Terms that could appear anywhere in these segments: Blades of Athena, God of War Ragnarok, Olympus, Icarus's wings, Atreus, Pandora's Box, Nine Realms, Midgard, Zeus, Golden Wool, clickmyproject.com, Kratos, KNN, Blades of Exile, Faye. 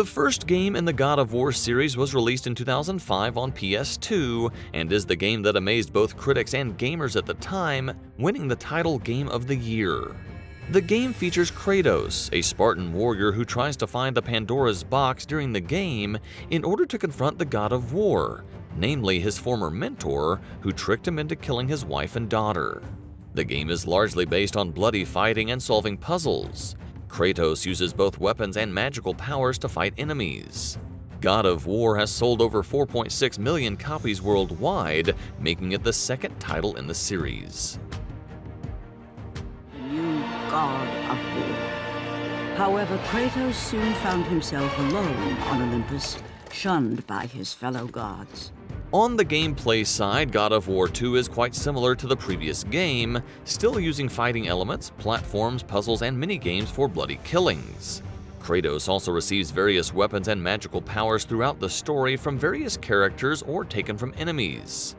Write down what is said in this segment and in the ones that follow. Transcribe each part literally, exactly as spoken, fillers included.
The first game in the God of War series was released in two thousand five on P S two, and is the game that amazed both critics and gamers at the time, winning the title Game of the Year. The game features Kratos, a Spartan warrior who tries to find the Pandora's Box during the game in order to confront the God of War, namely his former mentor, who tricked him into killing his wife and daughter. The game is largely based on bloody fighting and solving puzzles. Kratos uses both weapons and magical powers to fight enemies. God of War has sold over four point six million copies worldwide, making it the second title in the series. You God of War. However, Kratos soon found himself alone on Olympus, shunned by his fellow gods. On the gameplay side, God of War two is quite similar to the previous game, still using fighting elements, platforms, puzzles, and minigames for bloody killings. Kratos also receives various weapons and magical powers throughout the story from various characters or taken from enemies.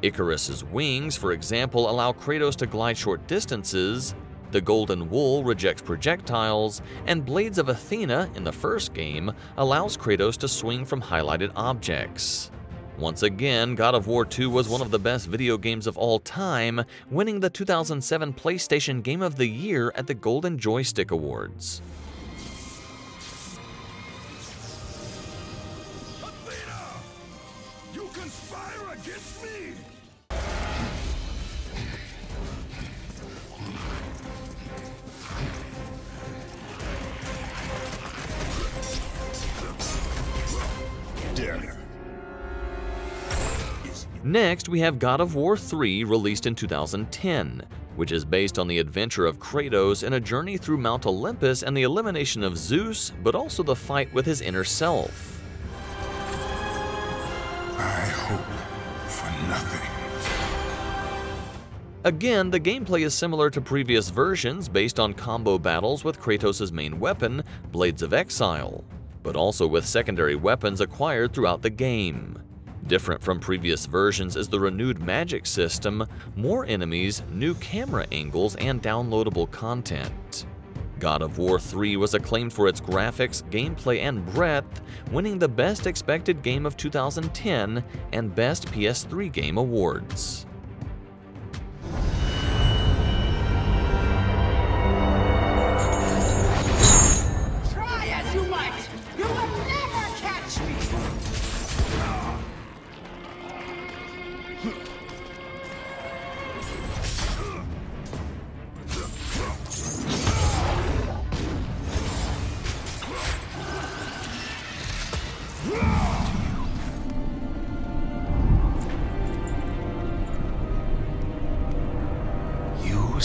Icarus's wings, for example, allow Kratos to glide short distances, the Golden Wool rejects projectiles, and Blades of Athena, in the first game, allows Kratos to swing from highlighted objects. Once again, God of War two was one of the best video games of all time, winning the two thousand seven PlayStation Game of the Year at the Golden Joystick Awards. Athena! You conspire against me! Next, we have God of War three, released in two thousand ten, which is based on the adventure of Kratos in a journey through Mount Olympus and the elimination of Zeus, but also the fight with his inner self. I hope for nothing. Again, the gameplay is similar to previous versions, based on combo battles with Kratos' main weapon, Blades of Exile, but also with secondary weapons acquired throughout the game. Different from previous versions is the renewed magic system, more enemies, new camera angles, and downloadable content. God of War three was acclaimed for its graphics, gameplay, and breadth, winning the Best Expected Game of two thousand ten and Best P S three Game awards.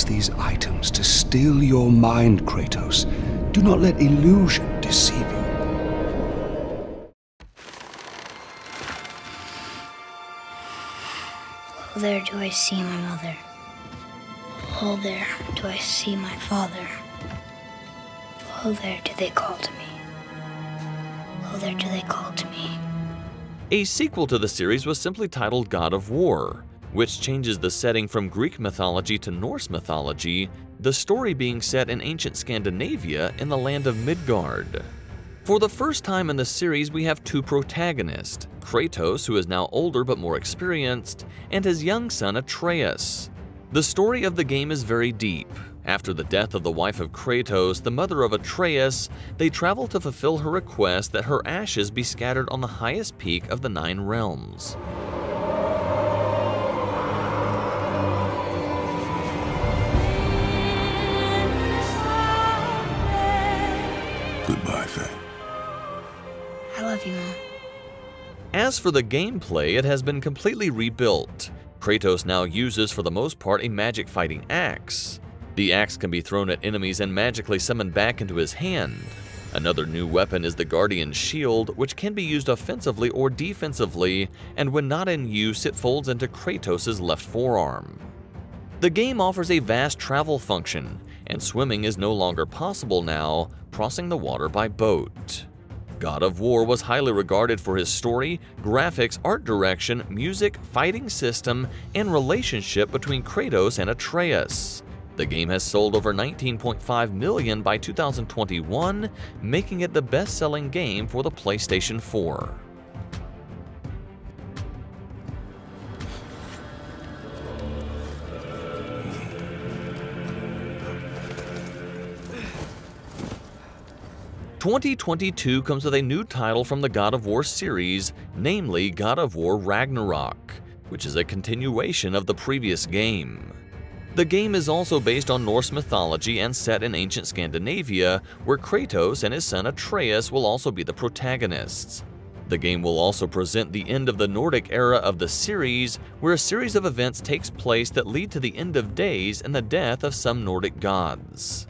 These items to steal your mind, Kratos. Do not let illusion deceive you. Oh, there do I see my mother. Oh, there do I see my father. Oh, there do they call to me. Oh, there do they call to me. A sequel to the series was simply titled God of War, which changes the setting from Greek mythology to Norse mythology, the story being set in ancient Scandinavia in the land of Midgard. For the first time in the series, we have two protagonists, Kratos, who is now older but more experienced, and his young son Atreus. The story of the game is very deep. After the death of the wife of Kratos, the mother of Atreus, they travel to fulfill her request that her ashes be scattered on the highest peak of the Nine Realms. Goodbye, Faye. I love you, Mom. As for the gameplay, it has been completely rebuilt. Kratos now uses, for the most part, a magic fighting axe. The axe can be thrown at enemies and magically summoned back into his hand. Another new weapon is the Guardian Shield, which can be used offensively or defensively, and when not in use, it folds into Kratos' left forearm. The game offers a vast travel function, and swimming is no longer possible now, crossing the water by boat. God of War was highly regarded for his story, graphics, art direction, music, fighting system, and relationship between Kratos and Atreus. The game has sold over nineteen point five million by two thousand twenty-one, making it the best-selling game for the PlayStation four. twenty twenty-two comes with a new title from the God of War series, namely God of War Ragnarok, which is a continuation of the previous game. The game is also based on Norse mythology and set in ancient Scandinavia, where Kratos and his son Atreus will also be the protagonists. The game will also present the end of the Nordic era of the series, where a series of events takes place that lead to the end of days and the death of some Nordic gods.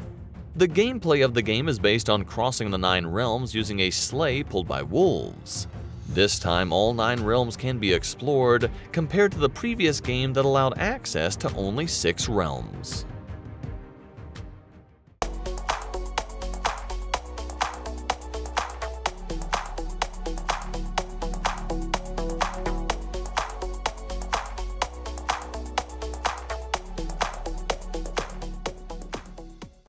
The gameplay of the game is based on crossing the Nine Realms using a sleigh pulled by wolves. This time, all Nine Realms can be explored, compared to the previous game that allowed access to only six realms.